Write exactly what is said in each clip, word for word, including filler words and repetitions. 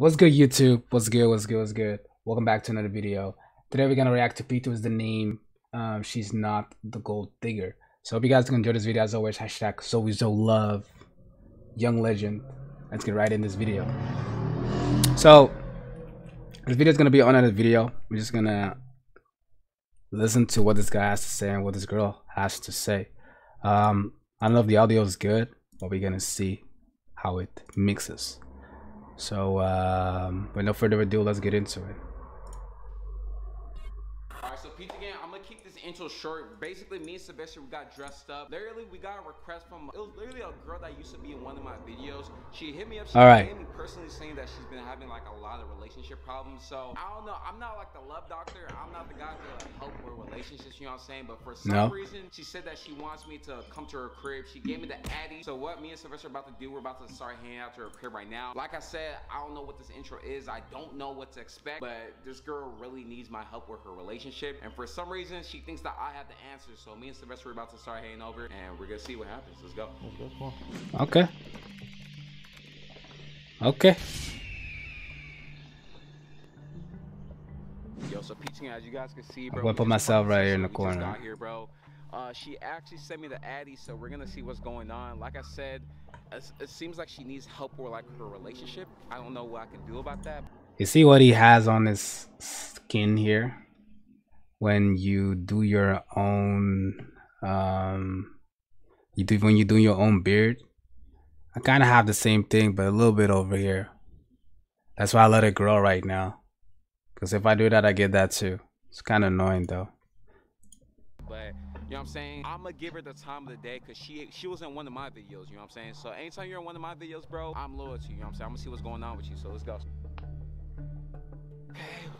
What's good, YouTube? What's good? What's good? What's good? Welcome back to another video. Today we're gonna react to P two is the name. Um, she's not the gold digger. So hope you guys can enjoy this video. As always, hashtag Sowizo love, young legend. Let's get right in this video. So this video is gonna be on another video. We're just gonna listen to what this guy has to say and what this girl has to say. Um, I don't know if the audio is good, but we're gonna see how it mixes. So um, with no further ado, let's get into it. All right, so P two gang, I'm gonna keep this intro short. Basically, me and Sebastian, we got dressed up. Literally, we got a request from, it was literally a girl that used to be in one of my videos. She hit me up. She All right. me personally saying that she's been having like a lot of relationship problems. So I don't know. I'm not like the love doctor. I'm not the guy to like, help with relationships. You know what I'm saying? But for some no. reason, she said that she wants me to come to her crib. She gave me the addy. So what me and Sebastian are about to do, we're about to start hanging out to her crib right now. Like I said, I don't know what this intro is. I don't know what to expect. But this girl really needs my help with her relationship. And for some reason, she thinks that I have the answer. So me and Sylvester are about to start hanging over, and we're gonna see what happens. Let's go. Okay. Okay. Yo, so P two, as you guys can see, bro, I'm gonna put myself right here in the corner. Out here, bro. Uh, she actually sent me the addy, so we're gonna see what's going on. Like I said, it seems like she needs help with like her relationship. I don't know what I can do about that. You see what he has on his skin here. When you do your own, um, you do when you do your own beard, I kind of have the same thing, but a little bit over here. That's why I let it grow right now, because if I do that, I get that too. It's kind of annoying though. But you know what I'm saying? I'm gonna give her the time of the day, because she she was in one of my videos. You know what I'm saying? So anytime you're in one of my videos, bro, I'm loyal to you. You know what I'm saying? I'm gonna see what's going on with you. So let's go.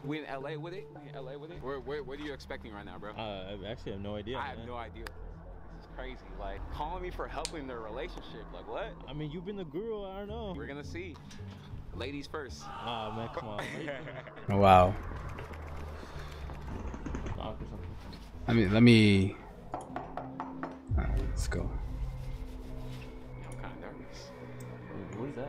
We in L A with it? We in L A with it? Where, where, what are you expecting right now, bro? Uh, I actually have no idea. I man. have no idea. This is crazy. Like, calling me for helping their relationship. Like, what? I mean, you've been the guru. I don't know. We're gonna see. Ladies first. Oh, man, come on. Wow. I mean, let me... Alright, let's go. I'm kind of nervous. What is that?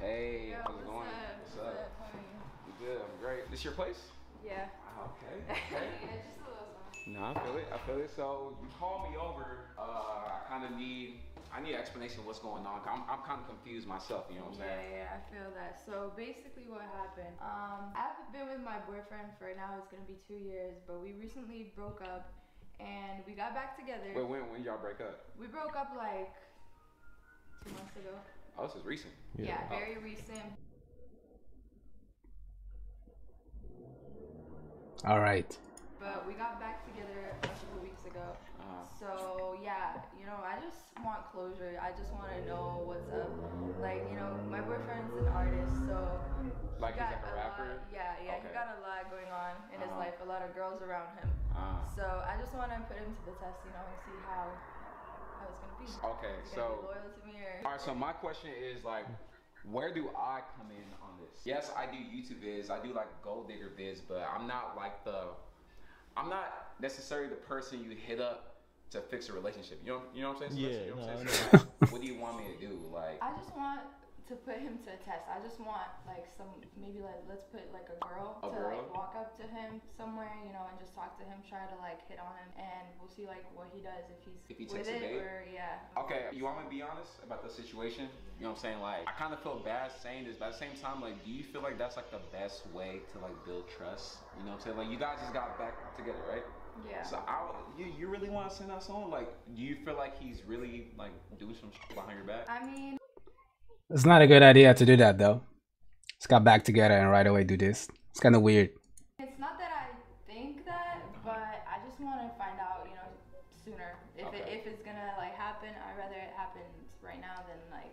Hey, yo, how's it going? What's up? What's up? How are you? Good, I'm great. This your place? Yeah. Okay. Okay. Yeah, just a little something. No, I feel it. I feel it. So you called me over. Uh, I kind of need, I need an explanation of what's going on. I'm, I'm kind of confused myself. You know what I'm saying? Yeah, yeah, I feel that. So basically, what happened? Um, I've been with my boyfriend for now. It's gonna be two years, but we recently broke up, and we got back together. Wait, when when y'all break up? We broke up like two months ago. Oh, this is recent. Yeah, yeah very oh. recent. All right. But we got back together a couple weeks ago. Uh, so, yeah, you know, I just want closure. I just want to know what's up. Like, you know, my boyfriend's an artist, so... Like he's like a, a rapper? Lot, yeah, yeah, okay. He got a lot going on in uh-huh. his life. A lot of girls around him. Uh-huh. So I just want to put him to the test, you know, and see how... I was gonna be. Okay, so loyal to me or... All right, so my question is like, where do I come in on this? Yes, I do YouTube vids, I do like gold digger vids, but I'm not like the, I'm not necessarily the person you hit up to fix a relationship. You know, you know what I'm saying? Yeah. You know what, no, I'm saying? No. So like, what do you want me to do? Like, I just want to put him to a test. I just want like some, maybe like let's put like a girl a to girl? like walk up to him somewhere, you know, and just talk to him, try to like hit on him, and we'll see like what he does, if he's if he with it or yeah. Okay, you want me to be honest about the situation? You know what I'm saying? Like, I kind of feel bad saying this, but at the same time, like, do you feel like that's like the best way to like build trust? You know what I'm saying? Like, you guys just got back together, right? Yeah. So I, you, you really want to send us on? Like, do you feel like he's really like doing some shit behind your back? I mean. It's not a good idea to do that though. Let's got back together and right away do this. It's kind of weird. It's not that I think that, but I just want to find out, you know, sooner. If, okay. it, if it's gonna like happen, I'd rather it happens right now than like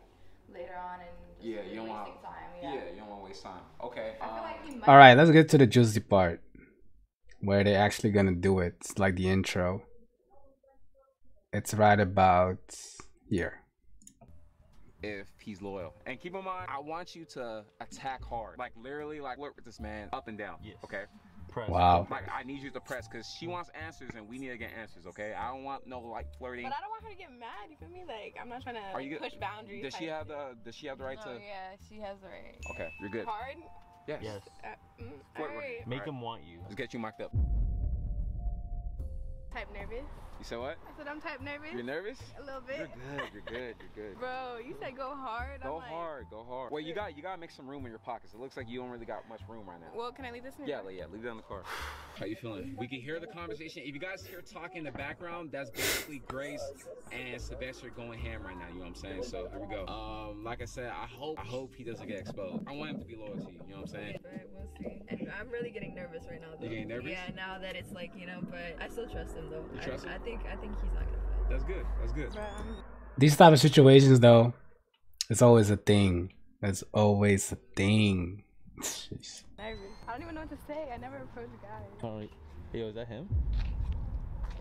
later on and just yeah, you don't wasting want, time. Yeah. yeah, you don't want to waste time. Okay. I feel um, like he might. All right, let's get to the juicy part where they're actually gonna do it. It's like the intro. It's right about here. If he's loyal, and keep in mind, I want you to attack hard, like literally like work with this man up and down. Yes. Okay, press. Wow. Like, I need you to press because she wants answers and we need to get answers, okay? I don't want no like flirting. But I don't want her to get mad. You feel me? Like, I'm not trying to Are you push good? boundaries. Does she have the Does she have the right no, to? Yeah, she has the right. Okay, you're good. Hard. Yes. yes. Uh, mm, all right. Make all right. them want you. Let's get you mocked up. Type nervous. You said what? I said I'm type nervous. You're nervous? A little bit. You're good. You're good. You're good. Bro, you said go hard. Go I'm like, hard. Go hard. Well, you got you gotta make some room in your pockets. It looks like you don't really got much room right now. Well, can I leave this in? Yeah, yeah. Leave it in the car. How you feeling? We can hear the conversation. If you guys hear talking in the background, that's basically Grace and Sebastian going ham right now. You know what I'm saying? So here we go. Um, like I said, I hope I hope he doesn't get exposed. I want him to be loyal to you. You know what I'm saying? All right, we'll see. And I'm really getting nervous right now. Though. You're getting nervous? Yeah, now that it's like you know, but I still trust him though. You trust I, him? I I think, I think he's not gonna fight. That's good. That's good. Um, These type of situations, though, it's always a thing. It's always a thing. Jeez. I don't even know what to say. I never approached guys. Alright. Yo, is that him?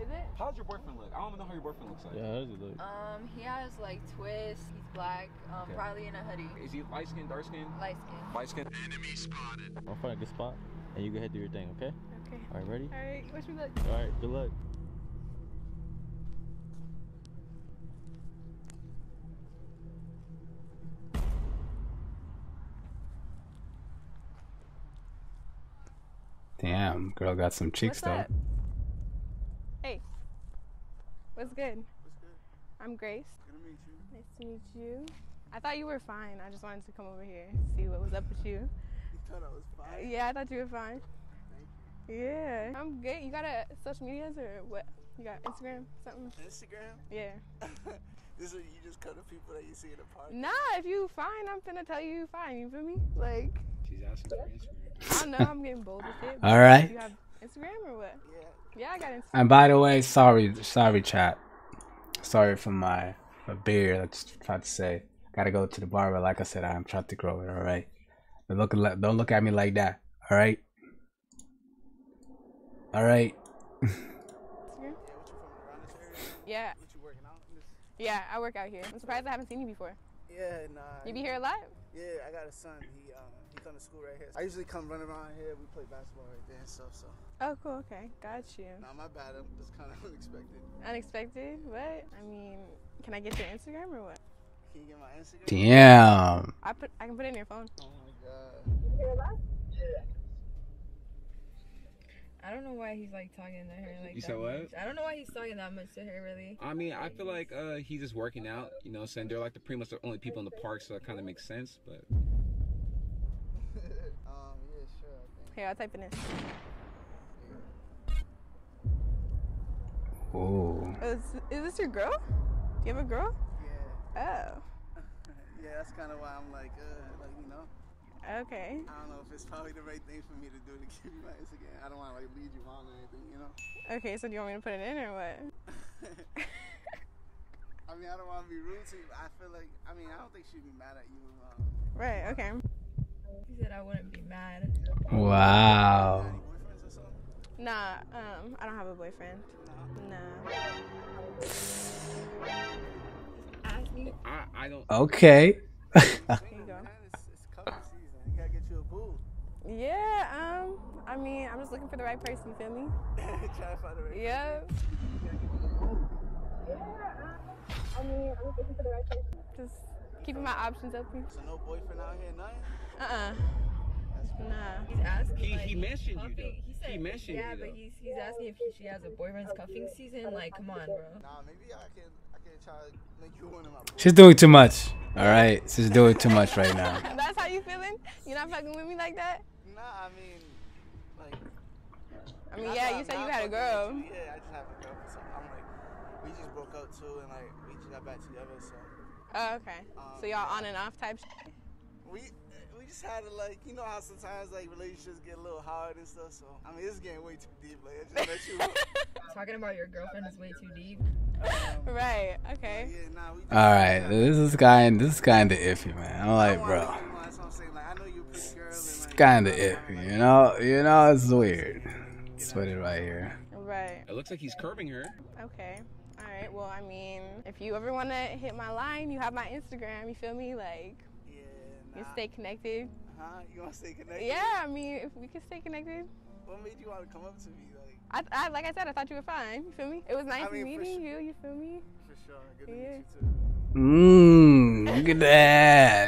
Is it? How's your boyfriend look? I don't even know how your boyfriend looks like. Yeah, how does he look? Um, he has like twists. He's black. Um, okay. Probably in a hoodie. Is he light skin, dark skin? Light skin. Light skin. Enemy spotted. I'll find a good spot, and you go ahead and do your thing, okay? Okay. All right, ready? All right. Wish me luck. All right. Good luck. Damn, girl got some cheeks though. What's up? Hey, what's good? What's good? I'm Grace. Good to meet you. Nice to meet you. I thought you were fine. I just wanted to come over here and see what was up with you. You thought I was fine? Yeah, I thought you were fine. Thank you. Yeah. I'm good. You got a social medias or what? You got Instagram, something? Instagram? Yeah. This is what you just cut the people that you see in the park? Nah, if you fine, I'm finna tell you you fine. You feel me? Like. She's asking for Instagram. I don't know, I'm getting bold with it. All right. You have Instagram or what? Yeah. Yeah, I got Instagram. And by the way, sorry, sorry, chat. Sorry for my, my beard. I just tried to say. Gotta go to the barber. Like I said, I'm trying to grow it. All right. But look, don't look at me like that. All right. All right. Yeah. Yeah, I work out here. I'm surprised I haven't seen you before. Yeah, nah. You be here a lot? Yeah, I got a son. He um he come to school right here. I usually come run around here. We play basketball right there and stuff. So. Oh, cool. Okay, got you. Nah, my bad. It's kind of unexpected. Unexpected? What? I mean, can I get your Instagram or what? Can you get my Instagram? Damn. I put. I can put it in your phone. Oh my god. You hear that? Yeah. I don't know why he's like talking to her like you that said what? Much. I don't know why he's talking that much to her really. I mean, I feel like uh, he's just working out, you know, saying they're like the pretty much the only people in the park, so that kind of makes sense. But um, yeah, sure. I think. Here, I'll type it in. Oh. Is, is this your girl? Do you have a girl? Yeah. Oh. Yeah, that's kind of why I'm like, uh, like you know. Okay. I don't know if it's probably the right thing for me to do to give you my Instagram. I don't want to like lead you on or anything, you know? Okay, so do you want me to put it in or what? I mean, I don't want to be rude to you, but I feel like, I mean, I don't think she'd be mad at you. Um, right, okay. He said I wouldn't be mad. Wow. Nah, um, I don't have a boyfriend. Nah. nah. I, I don't. Okay. Yeah, um, I mean, I'm just looking for the right person, feel me? Try to find the right person. Yeah. Yeah, um, I mean, I'm just looking for the right person. Just keeping my options open. So no boyfriend out here, nothing? Uh-uh. Nah. He's asking, he, like, he mentioned cuffing. You, though. He, said, he mentioned yeah, you, Yeah, but he's, he's asking if he, she has a boyfriend's cuffing season. Like, come on, bro. Nah, maybe I can, I can try to make you one of my boys. She's doing too much. All right, she's doing too much right now. That's how you feeling? You're not fucking with me like that? Nah, I mean, like. I mean, yeah, you said you had a girl. Yeah, I just have a girl. So I'm like, we just broke up too, and like we just got back together. So. Oh, okay. Um, so y'all on and off type shit? We we just had to like, you know how sometimes like relationships get a little hard and stuff. So I mean, this is getting way too deep. Like, I just let you know. Talking about your girlfriend is way too deep. Um, right. Okay. Yeah, nah, we all right. Like, this is kind. This is kind of iffy, man. I'm like, bro. Like, that's what I'm saying. Like, I know you're a pretty girl. And, kind of iffy, you know, you know, it's weird. Let's put it right here. Right. It looks like he's curving her. Okay. All right. Well, I mean, if you ever want to hit my line, you have my Instagram. You feel me? Like, yeah, nah. You stay connected. Huh? You want to stay connected? Yeah. I mean, if we can stay connected. What made you want to come up to me? Like I, I like I said, I thought you were fine. You feel me? It was nice I mean, meeting sure. you. You feel me? For sure. Good yeah. to meet you too. Mmm, look at that.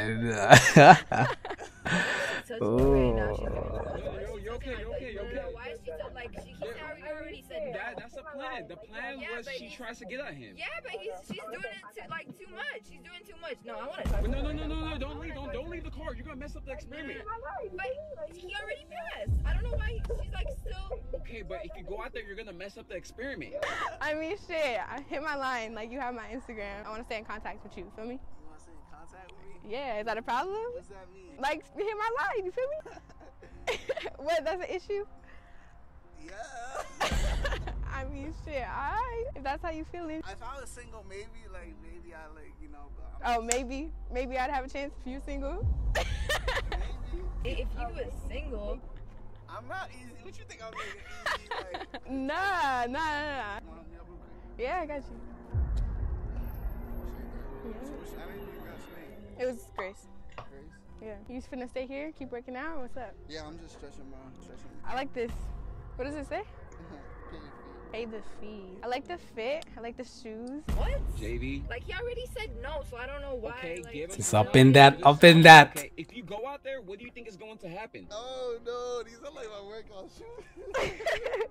That's a plan. The plan yeah, was she tries to get at him. Yeah, but he's, she's doing it too, like too much. She's doing too much. No, I want to. But no, no, no, no, no! Don't leave! Don't, don't leave the car. You're gonna mess up the experiment. But he already passed. I don't know why he, she's like still. Okay, but if you go out there, you're gonna mess up the experiment. I mean, shit. I hit my line. Like you have my Instagram. I want to stay in contact with you. Feel me? You want to stay in contact with me? Yeah. Is that a problem? What's that mean? Like you hit my line. You feel me? What? That's an issue? Yeah. I mean, shit, alright. If that's how you feeling. If I was single, maybe, like, maybe I, like, you know. But oh, maybe. Maybe I'd have a chance if you single. Maybe. If you um, was single. I'm not easy. What you think I'm being easy? Like, nah, nah, nah, nah. Yeah, I got you. Yeah. It was Grace. Grace? Yeah. You just finna stay here, keep working out, or what's up? Yeah, I'm just stretching my stretching. I like this. What does it say? Pay the fee. I like the fit. I like the shoes. What? J V. Like he already said no, so I don't know why. Okay, like, give it's up in that. Up in that. Okay, if you go out there, what do you think is going to happen? Oh no, these are like my workout shoes.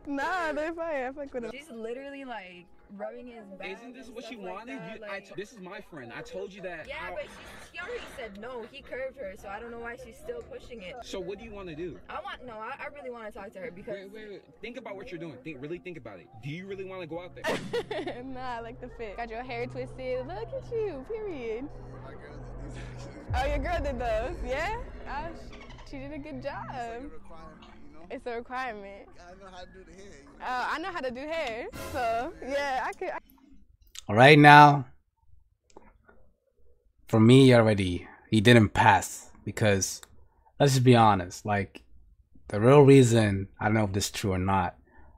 Nah, they're fine. I fuck with them. She's literally like rubbing his back. Isn't this what she like wanted? You, like, I t this is my friend. I told you that. Yeah, I'll but she, she already said no. He curved her, so I don't know why she's still pushing it. So what do you want to do? I want no. I, I really want to talk to her because. Wait, wait, wait. Think about what you're doing. Think, really think about it. Do you really want to go out there? Nah, I like the fit. Got your hair twisted. Look at you, period. My girl did these. Oh, your girl did those, yeah? Oh, she, she did a good job. It's like a requirement, you know? It's a requirement. I know how to do the hair. You know? Oh, I know how to do hair. So, yeah, I could. I All right, now, for me already, he didn't pass because, let's just be honest, like, the real reason, I don't know if this is true or not,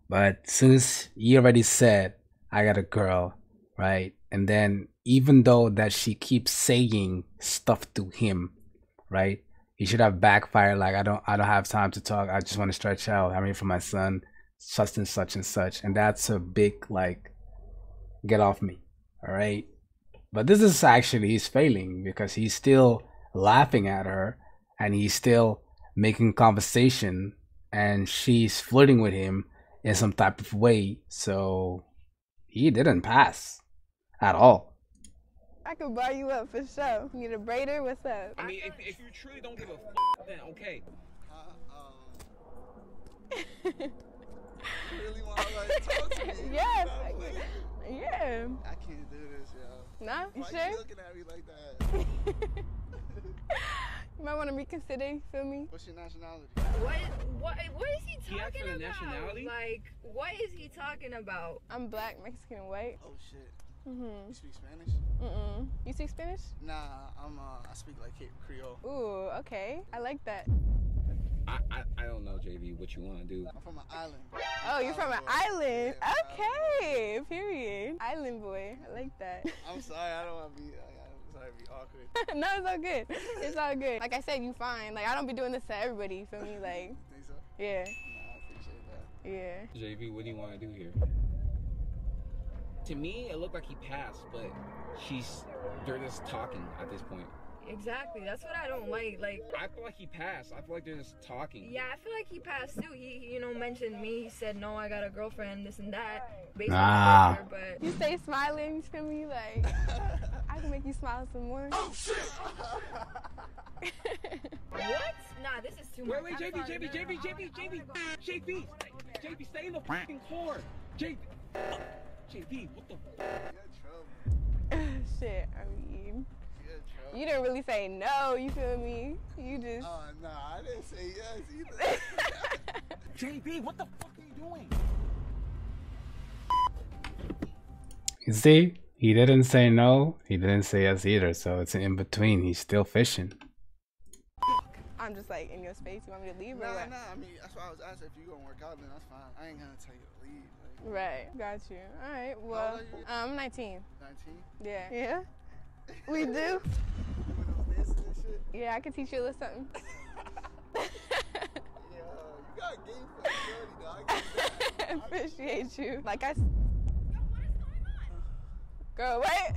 but since you already said, I got a girl, right? And then even though that she keeps saying stuff to him, right? He should have backfired. Like, I don't I don't have time to talk. I just want to stretch out. I'm here for my son, such and such and such. And that's a big, like, get off me, all right? But this is actually, he's failing because he's still laughing at her and he's still making conversation and she's flirting with him in some type of way, so he didn't pass at all. I could bar you up for sure. You need a braider? What's up? I mean, if, if you truly don't give a f, then okay. Uh-oh. You really want to like, talk to me? Yes. I like, yeah. I can't do this, y'all. Nah, you sure? Why are you looking at me like that? You might want to reconsider, you feel me? What's your nationality? What, what, what is he talking he about? Like, what is he talking about? I'm black, Mexican, and white. Oh, shit. Mm-hmm. You speak Spanish? Mm-mm. You speak Spanish? Nah, I'm, uh, I speak, like, Creole. Ooh, okay. I like that. I, I, I don't know, J V, what you want to do. I'm from an island. Oh, you're from an island? Yeah, okay, island. Period. Island boy. I like that. I'm sorry, I don't want to be... Uh, Be awkward. No, it's all good. It's all good. Like I said, you fine. Like I don't be doing this to everybody. You feel me? Like, think so? Yeah. Nah, I appreciate that. Yeah. J V, what do you want to do here? To me, it looked like he passed, but she's they're just talking at this point. Exactly. That's what I don't like. Like I feel like he passed. I feel like they're just talking. Yeah, I feel like he passed too. He, you know, mentioned me. He said, "No, I got a girlfriend. This and that." Basically, nah. Her, but you stay smiling. You feel me? Like. I can make you smile some more. Oh, shit. What? Nah, this is too much. Wait, wait, J B, J B, J B, J B, J B, J B, J B, stay in the fucking car. J B, J B, what the fuck? Shit, I mean, you didn't really say no, you feel me? You just... Oh, uh, nah, I didn't say yes either. J B, what the fuck are you doing? You see? He didn't say no, he didn't say yes either, so it's in between, he's still fishing. I'm just like, in your space, you want me to leave? Nah, or what? Nah, I mean, that's why I was asking if you gonna work out, then that's fine. I ain't gonna tell you to leave. Like. Right, got you. All right, well, I'm um, nineteen. nineteen? Yeah. Yeah? We do? Yeah, I can teach you a little something. Yeah, you I gave flexibility, dog. I appreciate you. Like I. Yo, what is going on? Girl, what? What is going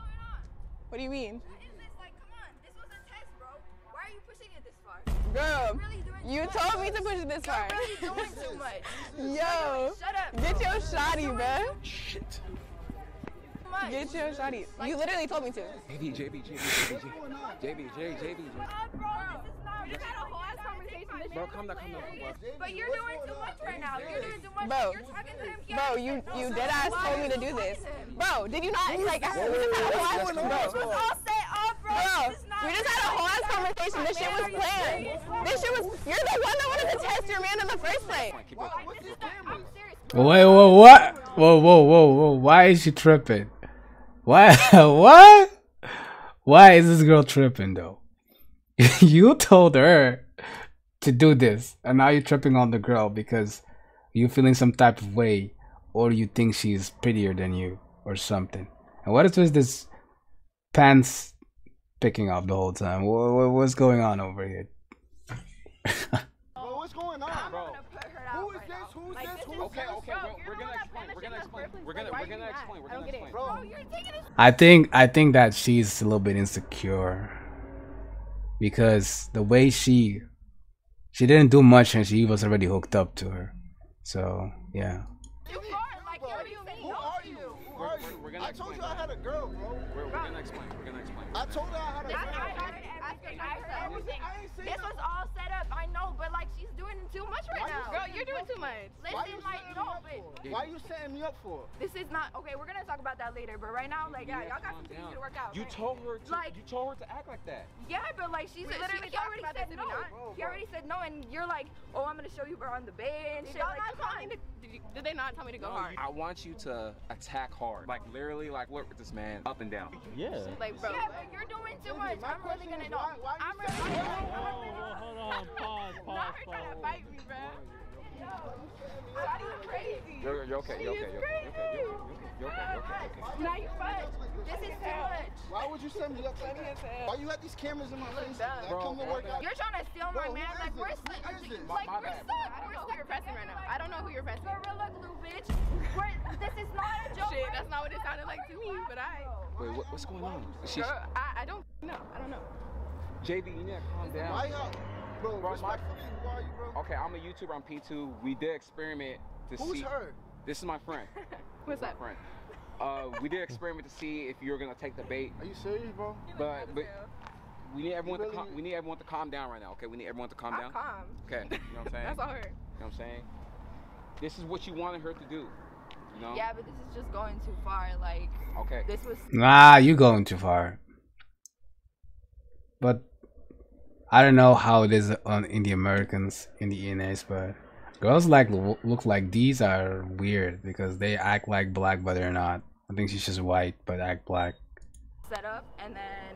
on? What do you mean? What is this? Like, come on. This was a test, bro. Why are you pushing it this far? Girl, you're really doing you told much. me to push it this far. You're really doing too much. Yo, shut up. Get your shotty, bruh. Shit. Get your shotty. Like, you literally told me to. J B, J B, J B, J B, J B, J B. Shut up, bro. This is not. You got a whole ass conversation. Bro, come down, come down. But you're doing too much right now. You're doing too much. Bro, you're talking to him. Bro, you you dead ass told me to do this. Bro, did you not like? Bro, all set up, bro. We just had a whole ass conversation. This shit was planned. This shit was. You're the one that wanted to test your man in the first place. Wait, whoa, what? Whoa, whoa, whoa, whoa! Why is she tripping? Why? What? Why is this girl tripping though? You told her to do this, and now you're tripping on the girl because you're feeling some type of way, or you think she's prettier than you, or something. And what is with this pants picking up the whole time? What, what's going on over here? Bro, what's going on, bro? Who is this? Who is this? Who is this? Okay, okay, bro. We're gonna explain. We're gonna explain. We're gonna we're gonna explain. We're gonna explain. Bro, you're taking this. I think I think that she's a little bit insecure because the way she she didn't do much and she was already hooked up to her. So yeah. You are like what do you mean? Who are you? Who are you? I told you I had a girl, bro. We're gonna explain. We're gonna explain. I told her I had a girl. I heard everything. This was all set up. I know, but like she's doing too much right now. Girl, you're doing too much. Listen, like no, but why are you setting me up for? This is not okay. We're gonna talk about that later, but right now, like yeah, y'all got some things to work out. You told her to. Like you told her to act like that. Yeah, but like she's literally already said no. She already said no, and you're like, oh, I'm gonna show you we're on the bed and shit. Like, come on. Did they not tell me to go hard? I want you to attack hard, like literally, like look at this man up and down. Yeah. Like bro, yeah, but you're doing too much. I'm really gonna know. Why, why I'm ready. Really hold on, pause, pause, pause. You're trying to fight me, bro. How do you crazy? You're, you're okay, you're okay, you're okay, you're okay, you're okay, you're okay, you're okay. Now you fight. This is too much. Why would you send me up to me? Why you let these cameras in my face? I come to work out. You're trying to steal my man. Like, we're stuck. Like, we're stuck. I don't know who you're pressing right now. I don't know who you're pressing. Gorilla glue, bitch. This is not a joke. Shit, that's not what it sounded like to me, but I... Wait, what's going on? Girl, I don't know. I don't know. J B, you need to calm down. Why y'all? Bro, bro my, who are you, bro? Okay, I'm a YouTuber, I'm P two. We did experiment to Who's see. Who's her? This is my friend. What's that? My friend. Uh, we did experiment to see if you're gonna take the bait. Are you serious, bro? But, but we need everyone really to calm. We need everyone to calm down right now. Okay, we need everyone to calm I'm down. Calm. Okay, you know what I'm saying? That's all her. You know what I'm saying? This is what you wanted her to do. You know? Yeah, but this is just going too far. Like. Okay. This was. Nah, you going too far. But I don't know how it is on in the Americans in the E N As, but girls like look like these are weird because they act like black but they're not. I think she's just white but act black. Set up and then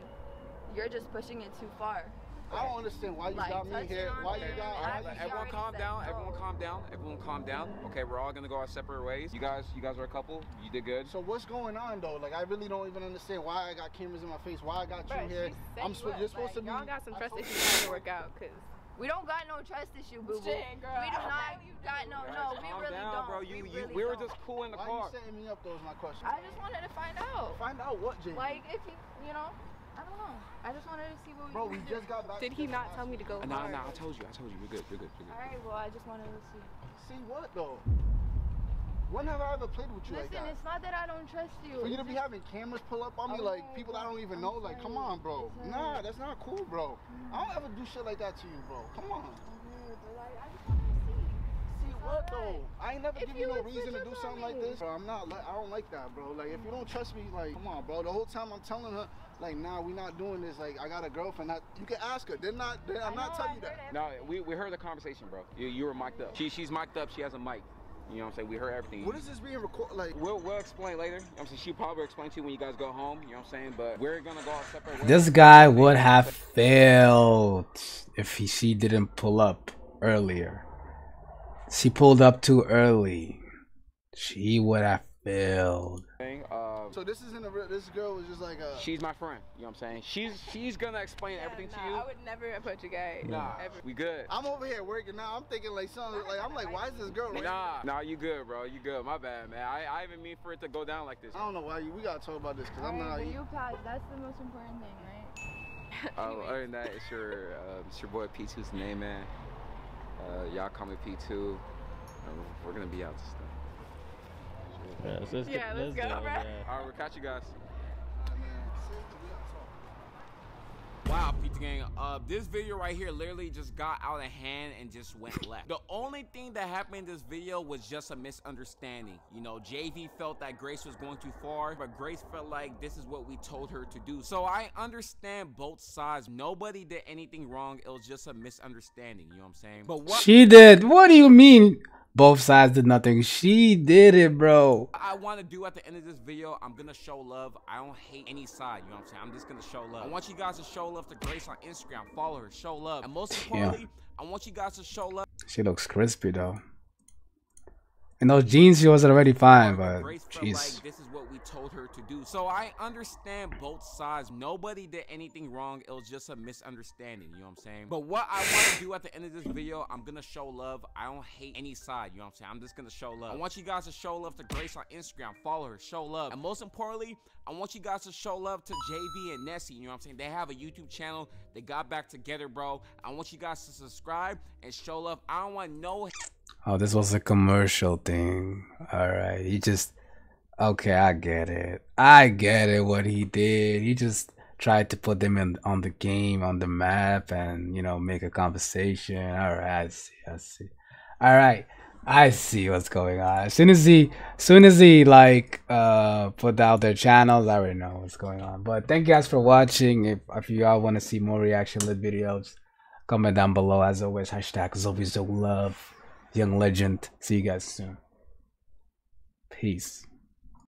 you're just pushing it too far. I don't understand why you like, got me here. Why you got? Right, everyone calm down. No. Everyone calm down. Everyone calm down. Okay, we're all gonna go our separate ways. You guys, you guys are a couple. You did good. So what's going on though? Like I really don't even understand why I got cameras in my face. Why I got Bro, you here? I'm you you're supposed like, to be. Y'all got some trust issues to work out, cause. We don't got no trust issue, boo boo. Shit, girl. We do not got no, no. We really down, don't. Bro. You, we, you, really we were don't. just cool in the why car. Why you setting me up though? Is my question. I just wanted to find out. Find out what, J B? Like if you, you know. I don't know. I just wanted to see what we Bro, we just got back. Did he not tell me to go? No, no, I told you. I told you. We're good. We're good. We're good. All right, well, I just wanted to see. See what, though? When have I ever played with you Listen, like that? Listen, it's not that I don't trust you. For you to be having cameras pull up on me, like, people I don't even know, like, come on, bro. Nah, that's not cool, bro. I don't ever do shit like that to you, bro. Come on. What though? I ain't never give you no reason to do something like this. Bro, I'm not. I don't like that, bro. Like if you don't trust me, like come on, bro. The whole time I'm telling her, like, nah, we not doing this. Like I got a girlfriend. I, you can ask her. They're not. They're, I'm not telling you that. No, we we heard the conversation, bro. You you were mic'd up. She she's mic'd up. She has a mic. You know what I'm saying? We heard everything. What is this being recorded? Like we'll we'll explain later. I'm saying she probably explain to you when you guys go home. You know what I'm saying? But we're gonna go separate ways. This guy would have failed if he she didn't pull up earlier. She pulled up too early. She would have build. Uh, so this isn't a real, this girl is just like a... She's my friend, you know what I'm saying? She's she's gonna explain yeah, everything nah, to you. I would never approach a guy. Nah, ever. We good. I'm over here working now, I'm thinking like something, like, I'm like, why is this girl right Nah, nah, you good, bro, you good, my bad, man. I, I even mean for it to go down like this. I don't know why, you, we gotta talk about this, because I'm not... But you apologize, that's the most important thing, right? Oh, other than that, it's your, uh, it's your boy P two's name, man. Uh, Y'all call me P two. We're gonna be out this time. Yeah, so let's, yeah, get, let's, let's go, go bro. Yeah. All right, we'll catch you guys. Wow, P two gang, uh, this video right here literally just got out of hand and just went left. The only thing that happened in this video was just a misunderstanding. You know, J V felt that Grace was going too far, but Grace felt like this is what we told her to do. So I understand both sides. Nobody did anything wrong. It was just a misunderstanding, you know what I'm saying? But what she did, what do you mean? Both sides did nothing. She did it, bro. What I want to do at the end of this video, I'm going to show love. I don't hate any side, you know what I'm saying? I'm just going to show love. I want you guys to show love to Grace on Instagram. Follow her, show love. And most importantly, yeah. I want you guys to show love. She looks crispy, though. In those jeans, she was already fine, but jeez. Like, this is what we told her to do. So I understand both sides. Nobody did anything wrong. It was just a misunderstanding, you know what I'm saying? But what I want to do at the end of this video, I'm going to show love. I don't hate any side, you know what I'm saying? I'm just going to show love. I want you guys to show love to Grace on Instagram. Follow her, show love. And most importantly, I want you guys to show love to J B and Nessie, you know what I'm saying? They have a YouTube channel. They got back together, bro. I want you guys to subscribe and show love. I don't want no... Oh, this was a commercial thing. All right, he just... Okay, I get it. I get it what he did. He just tried to put them in on the game, on the map, and, you know, make a conversation. All right, I see, I see. All right, I see what's going on. As soon as he, as soon as he like, uh, put out their channels, I already know what's going on. But thank you guys for watching. If, if you all want to see more reaction-lit videos, comment down below. As always, hashtag Zobi Zolove. Young legend. See you guys soon. Peace.